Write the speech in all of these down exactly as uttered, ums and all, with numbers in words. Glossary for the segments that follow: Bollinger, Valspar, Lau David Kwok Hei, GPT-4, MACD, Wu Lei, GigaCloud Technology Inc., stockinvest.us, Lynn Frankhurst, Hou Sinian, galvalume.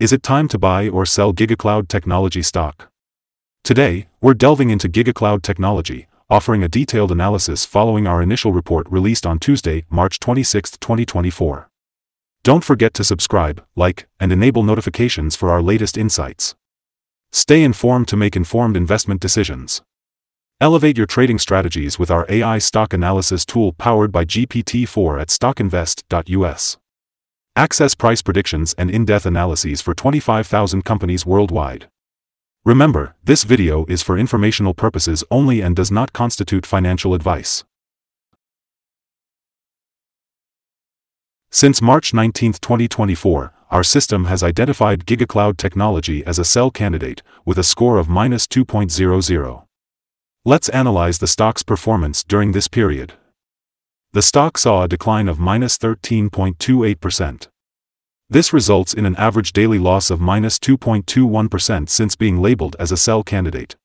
Is it time to buy or sell GigaCloud Technology stock? Today, we're delving into GigaCloud Technology, offering a detailed analysis following our initial report released on Tuesday, March twenty-sixth, twenty twenty-four. Don't forget to subscribe, like, and enable notifications for our latest insights. Stay informed to make informed investment decisions. Elevate your trading strategies with our A I stock analysis tool powered by G P T four at stock invest dot U S. Access price predictions and in-depth analyses for twenty-five thousand companies worldwide. Remember, this video is for informational purposes only and does not constitute financial advice. Since March nineteenth, twenty twenty-four, our system has identified GigaCloud Technology as a sell candidate, with a score of minus two point zero zero. Let's analyze the stock's performance during this period. The stock saw a decline of minus thirteen point two eight percent. This results in an average daily loss of minus two point two one percent since being labeled as a sell candidate.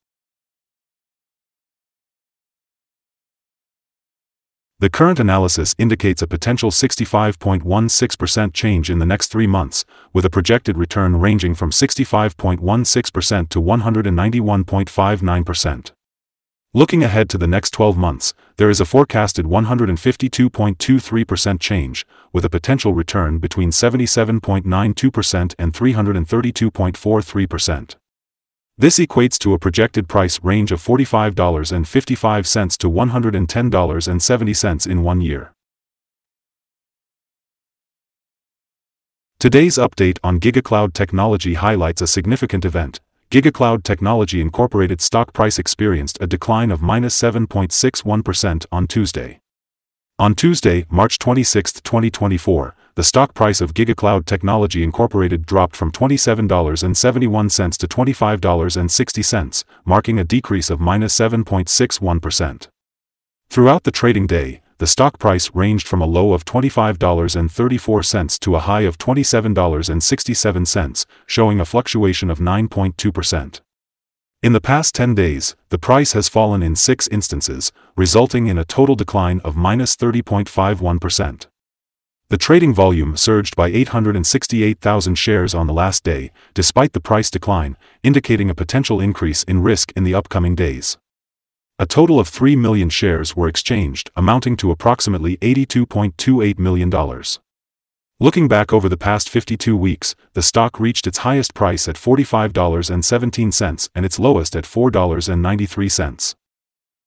The current analysis indicates a potential sixty-five point one six percent change in the next three months, with a projected return ranging from sixty-five point one six percent to one hundred ninety-one point five nine percent. Looking ahead to the next twelve months, there is a forecasted one hundred fifty-two point two three percent change, with a potential return between seventy-seven point nine two percent and three hundred thirty-two point four three percent. This equates to a projected price range of forty-five dollars and fifty-five cents to one hundred ten dollars and seventy cents in one year. Today's update on GigaCloud Technology highlights a significant event. GigaCloud Technology Incorporated stock price experienced a decline of minus seven point six one percent on Tuesday. On Tuesday, March twenty-sixth, twenty twenty-four, the stock price of GigaCloud Technology Incorporated dropped from twenty-seven dollars and seventy-one cents to twenty-five dollars and sixty cents, marking a decrease of minus seven point six one percent. Throughout the trading day, the stock price ranged from a low of twenty-five dollars and thirty-four cents to a high of twenty-seven dollars and sixty-seven cents, showing a fluctuation of nine point two percent. In the past ten days, the price has fallen in six instances, resulting in a total decline of minus thirty point five one percent. The trading volume surged by eight hundred sixty-eight thousand shares on the last day, despite the price decline, indicating a potential increase in risk in the upcoming days. A total of three million shares were exchanged, amounting to approximately eighty-two point two eight million dollars. Looking back over the past fifty-two weeks, the stock reached its highest price at forty-five dollars and seventeen cents and its lowest at four dollars and ninety-three cents.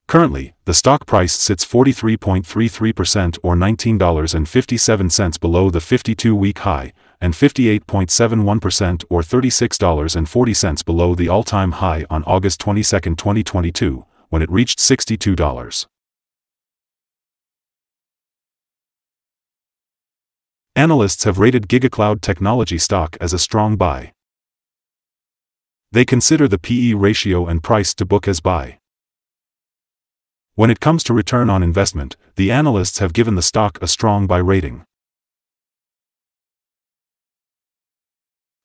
Currently, the stock price sits forty-three point three three percent or nineteen dollars and fifty-seven cents below the fifty-two week high, and fifty-eight point seven one percent or thirty-six dollars and forty cents below the all-time high on August twenty-second, twenty twenty-two. when it reached sixty-two dollars. Analysts have rated GigaCloud Technology stock as a strong buy. They consider the P E ratio and price to book as buy. When it comes to return on investment, the analysts have given the stock a strong buy rating.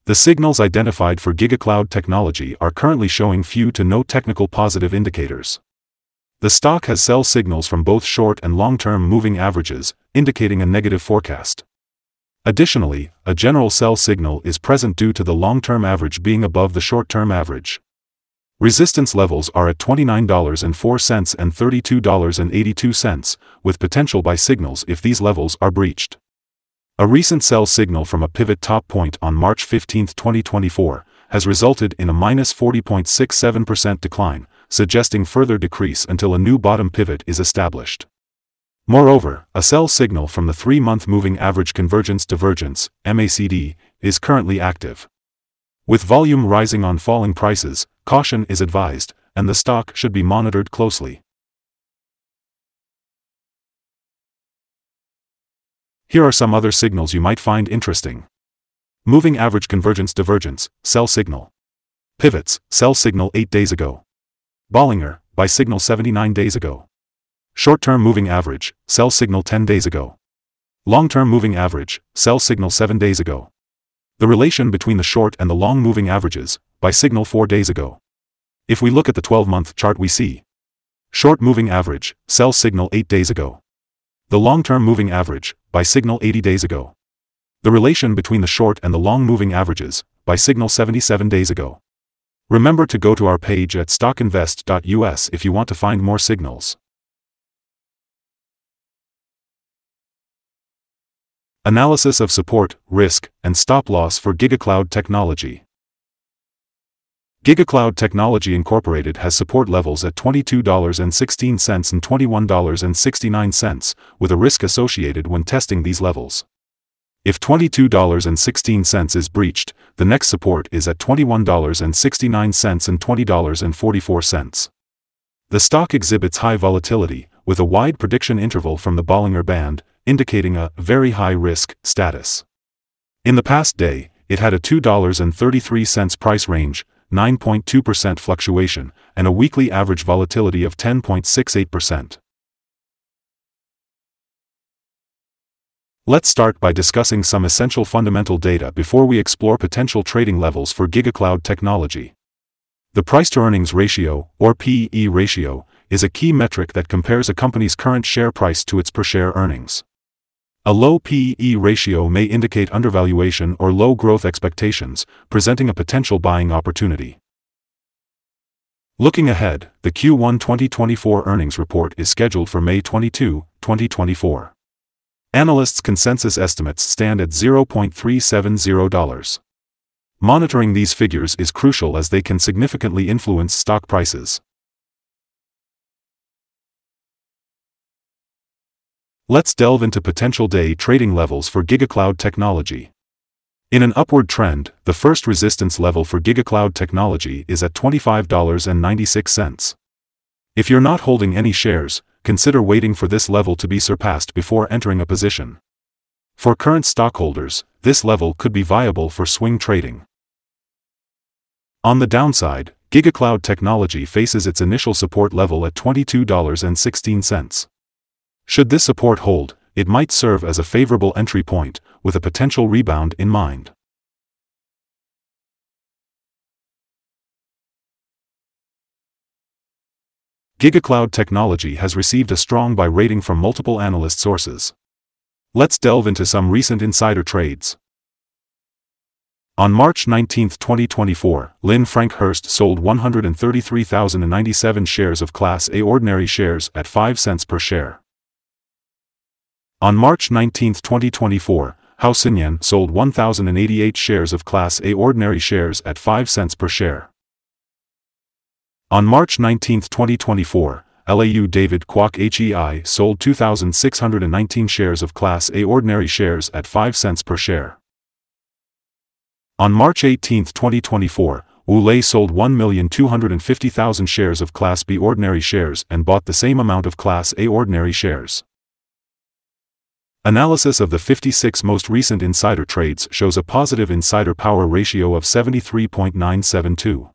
The signals identified for GigaCloud Technology are currently showing few to no technical positive indicators. The stock has sell signals from both short and long-term moving averages, indicating a negative forecast. Additionally, a general sell signal is present due to the long-term average being above the short-term average. Resistance levels are at twenty-nine dollars and four cents and thirty-two dollars and eighty-two cents, with potential buy signals if these levels are breached. A recent sell signal from a pivot top point on March fifteenth, twenty twenty-four, has resulted in a minus forty point six seven percent decline, suggesting further decrease until a new bottom pivot is established. Moreover, a sell signal from the three-month moving average convergence divergence, M A C D, is currently active. With volume rising on falling prices, caution is advised, and the stock should be monitored closely. Here are some other signals you might find interesting. Moving average convergence divergence, sell signal. Pivots, sell signal eight days ago. Bollinger, buy signal seventy-nine days ago. Short-term moving average, sell signal ten days ago. Long-term moving average, sell signal seven days ago. The relation between the short and the long moving averages, buy signal four days ago. If we look at the twelve-month chart we see. Short moving average, sell signal eight days ago. The long-term moving average, buy signal eighty days ago. The relation between the short and the long moving averages, by Signal seventy-seven days ago. Remember to go to our page at stock invest dot U S if you want to find more signals. Analysis of support, risk, and stop loss for GigaCloud Technology. GigaCloud Technology Incorporated has support levels at twenty-two dollars and sixteen cents and twenty-one dollars and sixty-nine cents, with a risk associated when testing these levels. If twenty-two dollars and sixteen cents is breached, the next support is at twenty-one dollars and sixty-nine cents and twenty dollars and forty-four cents. The stock exhibits high volatility, with a wide prediction interval from the Bollinger Band, indicating a very high risk status. In the past day, it had a two dollars and thirty-three cents price range, nine point two percent fluctuation, and a weekly average volatility of ten point six eight percent. Let's start by discussing some essential fundamental data before we explore potential trading levels for GigaCloud Technology. The price-to-earnings ratio, or P E ratio, is a key metric that compares a company's current share price to its per-share earnings. A low P E ratio may indicate undervaluation or low growth expectations, presenting a potential buying opportunity. Looking ahead, the Q one twenty twenty-four earnings report is scheduled for May twenty-second, twenty twenty-four. Analysts' consensus estimates stand at zero point three seven zero dollars. Monitoring these figures is crucial as they can significantly influence stock prices. Let's delve into potential day trading levels for GigaCloud Technology. In an upward trend, the first resistance level for GigaCloud Technology is at twenty-five dollars and ninety-six cents. If you're not holding any shares, consider waiting for this level to be surpassed before entering a position. For current stockholders, this level could be viable for swing trading. On the downside, GigaCloud Technology faces its initial support level at twenty-two dollars and sixteen cents. Should this support hold, it might serve as a favorable entry point, with a potential rebound in mind. GigaCloud Technology has received a strong buy rating from multiple analyst sources. Let's delve into some recent insider trades. On March nineteenth, twenty twenty-four, Lynn Frankhurst sold one hundred thirty-three thousand ninety-seven shares of Class A ordinary shares at five cents per share. On March nineteenth, twenty twenty-four, Hou Sinian sold one thousand eighty-eight shares of Class A ordinary shares at five cents per share. On March nineteenth, twenty twenty-four, Lau David Kwok Hei sold two thousand six hundred nineteen shares of Class A ordinary shares at five cents per share. On March eighteenth, twenty twenty-four, Wu Lei sold one million two hundred fifty thousand shares of Class B ordinary shares and bought the same amount of Class A ordinary shares. Analysis of the fifty-six most recent insider trades shows a positive insider power ratio of seventy-three point nine seven two.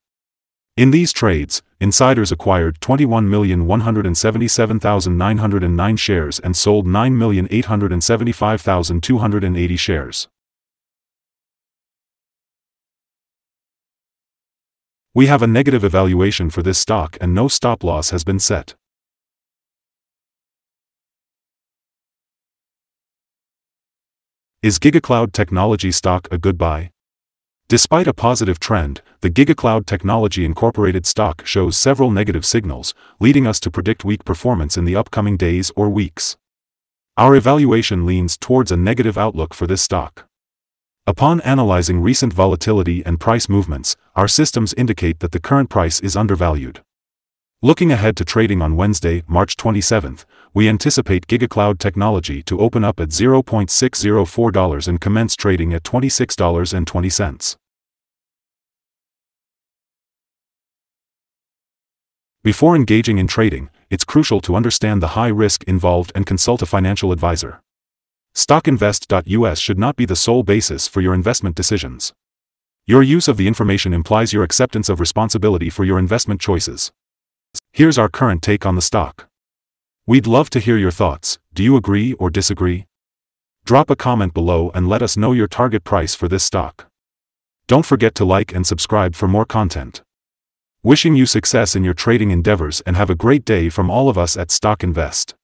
In these trades, insiders acquired twenty-one million one hundred seventy-seven thousand nine hundred nine shares and sold nine million eight hundred seventy-five thousand two hundred eighty shares. We have a negative evaluation for this stock and no stop loss has been set. Is GigaCloud Technology stock a good buy? Despite a positive trend, the GigaCloud Technology Incorporated stock shows several negative signals, leading us to predict weak performance in the upcoming days or weeks. Our evaluation leans towards a negative outlook for this stock. Upon analyzing recent volatility and price movements, our systems indicate that the current price is undervalued. Looking ahead to trading on Wednesday, March twenty-seventh, we anticipate GigaCloud Technology to open up at zero point six zero four dollars and commence trading at twenty-six dollars and twenty cents. Before engaging in trading, it's crucial to understand the high risk involved and consult a financial advisor. stock invest dot U S should not be the sole basis for your investment decisions. Your use of the information implies your acceptance of responsibility for your investment choices. Here's our current take on the stock. We'd love to hear your thoughts. Do you agree or disagree? Drop a comment below and let us know your target price for this stock. Don't forget to like and subscribe for more content. Wishing you success in your trading endeavors and have a great day from all of us at Stock Invest.